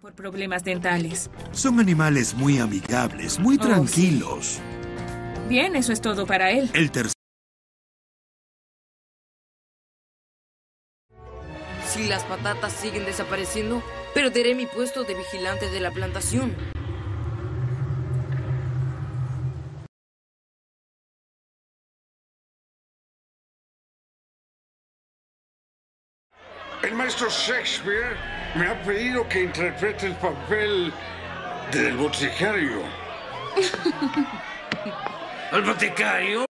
Por problemas dentales. Son animales muy amigables, muy tranquilos. Sí. Bien, eso es todo para él. El tercero. Si las patatas siguen desapareciendo, perderé mi puesto de vigilante de la plantación. El maestro Shakespeare me ha pedido que interprete el papel del boticario. ¿El boticario?